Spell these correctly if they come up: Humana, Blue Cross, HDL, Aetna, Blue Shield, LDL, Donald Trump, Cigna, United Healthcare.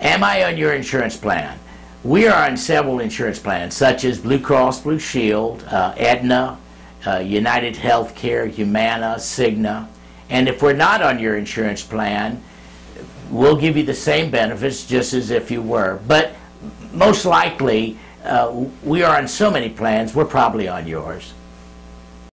Am I on your insurance plan? We are on several insurance plans, such as Blue Cross, Blue Shield, Aetna, United Healthcare, Humana, Cigna. And if we're not on your insurance plan, we'll give you the same benefits just as if you were. But most likely, we are on so many plans, we're probably on yours.